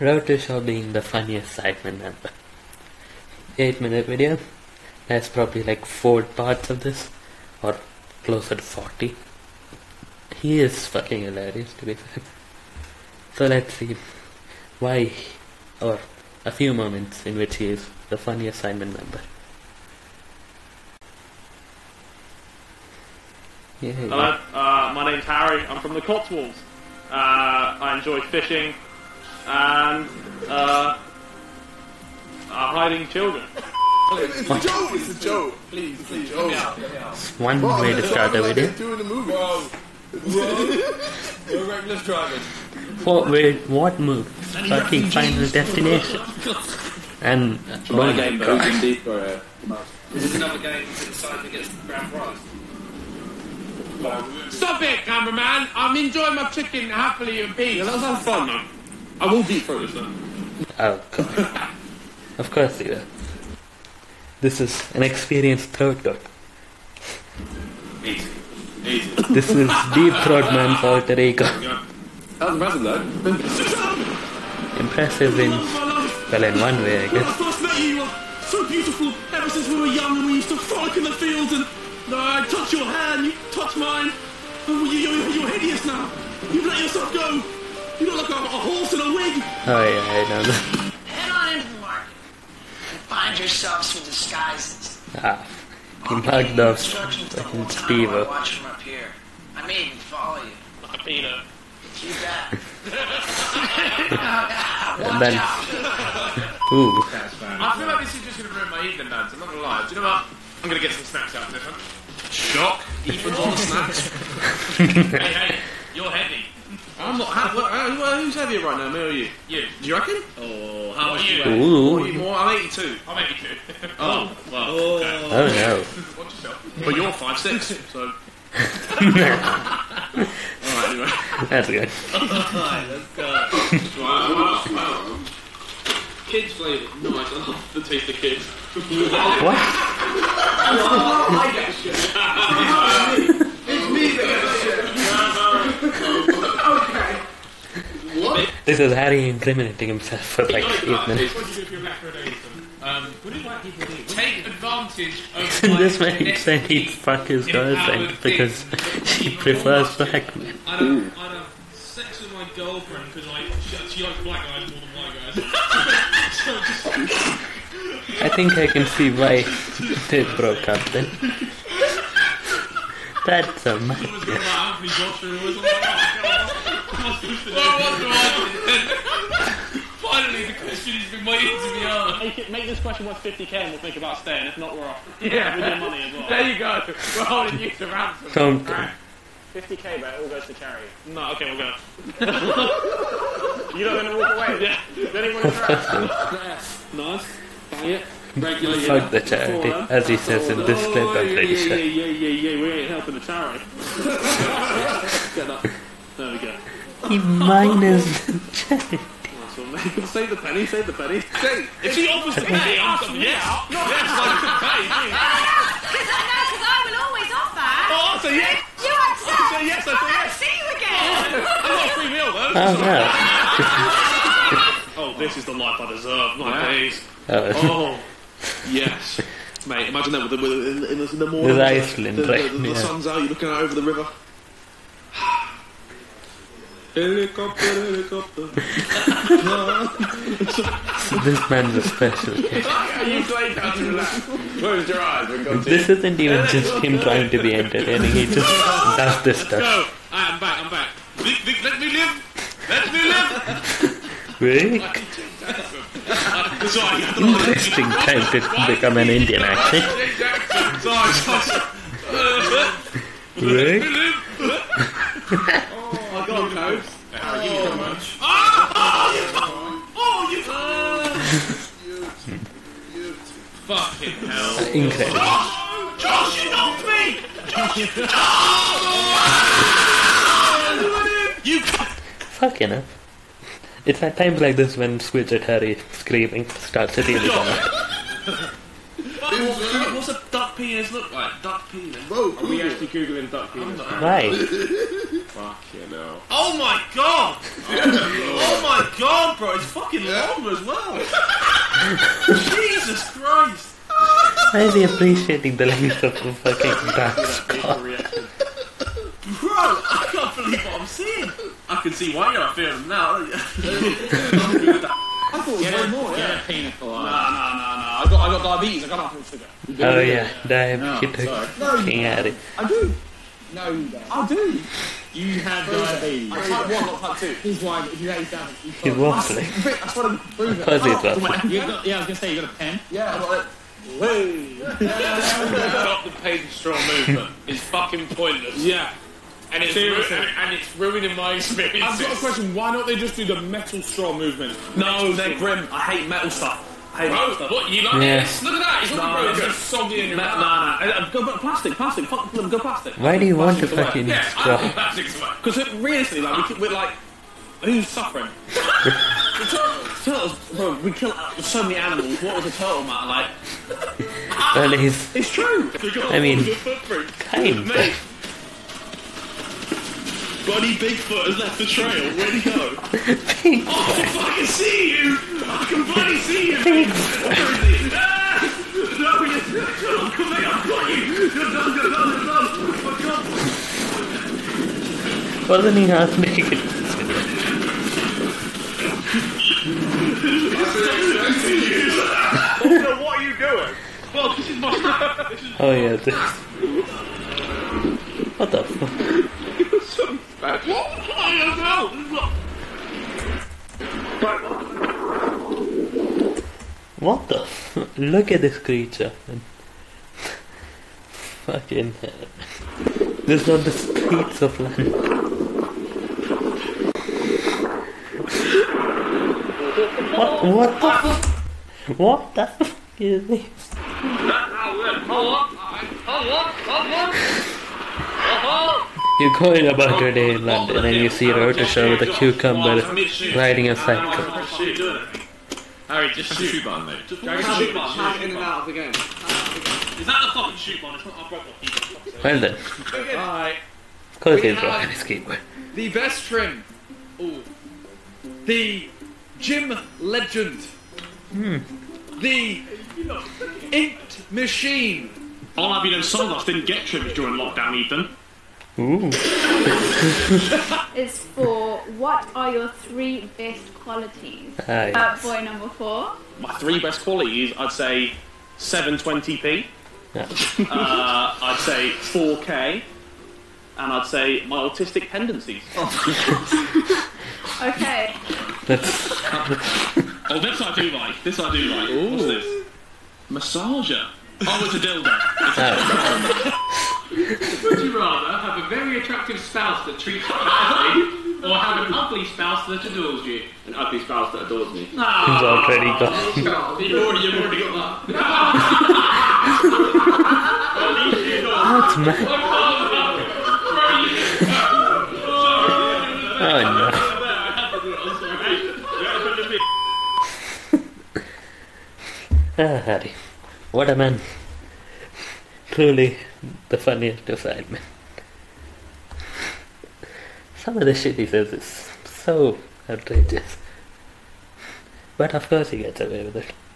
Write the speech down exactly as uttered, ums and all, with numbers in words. Wroetoshaw being the funniest Sidemen member. eight minute video. There's probably like four parts of this, or closer to forty. He is fucking hilarious, to be fair. So let's see why, or a few moments in which he is the funniest Sidemen member. Yeah, yeah. Hello, uh, my name's Harry. I'm from the Cotswolds. Uh, I enjoy fishing and uh, I'm hiding children. It's a joke. It's a joke. Please, please. It's one Whoa, way to start the video. We're reckless driving. What? Wait, what move? Fucking find the destination. And one game, but we can be for it. Is this another game to decide who gets the grand prize? Stop it, cameraman! I'm enjoying my chicken happily and peace. Yeah, that sounds fun, man. I will deep throat this though. Oh, God. Of course you will. This is an experienced throat dog. Easy. Easy. This is deep throat man's alter ego. That was impressive, though. Impressive in... well, in one way, I guess. When I first met you, you were so beautiful. Ever since we were young, we used to frolic in the fields and... No, I touch your hand, you touch mine. Oh, you, you, you're hideous now. You've let yourself go. You look like a, a horse in a wig. Oh, yeah, I know that. Head on into the market and find yourselves some disguises. Ah, you mugged those fucking Steve-o. Watch from up here. I mean, follow you. I mean, uh... keep that. And then... Ooh. I feel like this is just going to ruin my evening, lads. I'm not going to lie. Do you know what? I'm gonna get some snacks out of this one. Shock! Ethan's on the snacks. Hey, hey, you're heavy. I'm not heavy. Who's heavier right now, me or you? You. Do you reckon? Oh, how are you? Ooh. Are you more? I'm eighty-two. I'm eighty-two. Oh, well. Oh, okay. Oh no. Watch yourself. But you're five six, so. Alright, anyway. That's good. Alright, let's go. Wow, wow. Kids flavour. Nice, I love the taste of kids. What? I get shit. It's me that gets shit. Okay. What? This is Harry incriminating himself for like eight minutes. What do you do for your macrodacum? Um, what do white people do? Take advantage of. This makes sense. He'd fuck his girlfriend because she prefers black men. I don't. I don't sex with my girlfriend because I she likes black guys more than white guys. So just. I think I can see why they broke up then. That's a madness. Finally, the question he's been waiting to be asked. Make this question worth fifty k and we'll think about staying. If not, we're off. Yeah, with your money as well. There you go. We're holding you to ransom. Don't do it. fifty k, but it all goes to charity. No, okay, we'll go. You're not going to walk away? Yeah. Does anyone want nice. Yeah. Regular, fuck yeah. The charity, before, as he says in this clip, I'm pretty sure. Yeah, yeah, yeah, yeah, we ain't helping the charity. Get up. There we go. He minus the charity. Save the penny, save the penny. Save. If she offers to pay, ask them yeah. No, yes, I can pay. No, because I will always offer. Oh, I'll say yes. You accept. I'll say yes, I'll say yes. I'll see you again. I got a free meal, though. Oh, no. Oh, this is the life I deserve, my days. Oh. Oh, yes. Mate, imagine that with the, with, in, in, the, in the morning. With Iceland, the, the, the, the, yeah. The sun's out, you're looking out over the river. Helicopter, helicopter. So this man's a special kid. You played down to relax. Close your eyes and go to this isn't even just him trying to be entertaining, he just does this stuff. No, I'm back, I'm back. Vic, Vic, let me live! Let me live! Vic? Interesting time to become an Indian actually. Rick? Oh, I got close. How you so much? Oh, you! You! Fucking hell! Incredible. Josh, you knocked me! Josh! You! Fucking hell. It's at times like this when Squidward Harry screaming starts at you. What's a duck penis look like? Duck penis? Bro, are we actually googling duck penis? Why? Fuck you know. Oh my god! Oh, oh my god! bro, it's fucking yeah. long as well. Jesus Christ. Why is he appreciating the length of the fucking dance? Bro, I can't believe what I'm seeing. I can see why you're not fearing him now. I'm good with that. I thought it was yeah, one more, yeah. yeah. Pina colada. No, no, no, no. I got, I got diabetes. I got apple sugar. Oh, yeah. Damn. No, you do. No, you do. I do. No, you don't. I do. You have diabetes. I type one, not type two. He's why if you ate that, you He's waffling. I swear to prove it. I was waffling. Yeah, I was going to say, you got a pen? Yeah, I got it. Stop the paper straw movement. It's fucking pointless. Yeah. And it's, and it's ruining my experience. I've got a question. Why don't they just do the metal straw movement? No, they're grim. I hate metal stuff. I hate bro, metal stuff. What, you like yeah. this? Look at that. It's not broken. It's just soggy in your mouth. No, no. Go, go plastic, plastic. Fuck, go plastic. Why do you want to fucking yeah, straw? Yeah, plastic's away. Because realistically, like, we, we're like, who's suffering? The turtles, turtles, bro, we killed so many animals. What was a turtle matter like? Well, it is. It's true. I mean, kind of. Buddy Bigfoot has left the trail. Where'd he go? Bigfoot. Oh, I can fucking see you! I can bloody see you! Bigfoot. Where is he? Ah! No, you... Oh, come here, I've got you! No, no, no, no, no! Oh, God! Wasn't he half naked? I don't know what are you doing? Well, this is my... This is oh, yeah, this... What the fuck? What? I don't know. What the f Look at this creature. Fucking hell. This is on the streets of land. What? What the f What the f is this? You go in a bunker day in London and you see Wroetoshaw with a cucumber riding a cycle. Harry, just shoot button, mate. Just shoot button. In and out of the game. Is that the fucking shoot button? It's not our brother. Well then. Alright. Of course he's broken his keyboard. The best trim. Ooh. The gym legend. Hmm. The inked machine. I'll have you know some of us didn't get trims during lockdown, Ethan. Ooh. It's for what are your three best qualities? Ah, yes. uh, boy number four. My three best qualities, I'd say seven twenty p. Yeah. uh, I'd say four K, and I'd say my autistic tendencies. Oh. Okay. That's... Oh, this I do like. This I do like. Ooh. What's this? Massager. Oh, it's a dildo. It's a dildo. Would you rather have a very attractive spouse that treats you badly, or have an ugly spouse that adores you? An ugly spouse that adores me. No. He's already gone. You've already, you've already got that. That's mad. Oh no. Ah, Harry. What a man. Truly the funniest of Sidemen. Some of the shit he says is so outrageous. But of course he gets away with it.